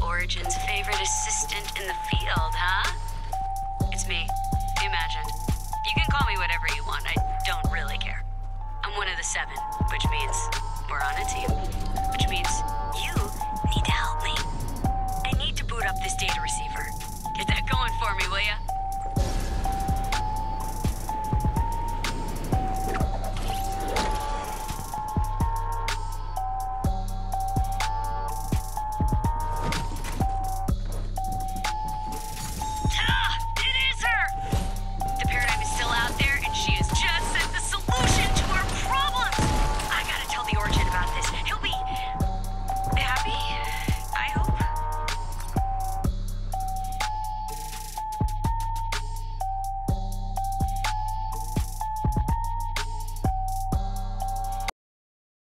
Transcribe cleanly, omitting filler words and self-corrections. Origin's favorite assistant in the field, huh? It's me, Imagined. You can call me whatever you want, I don't really care. I'm one of the 7, which means we're on a team. Which means you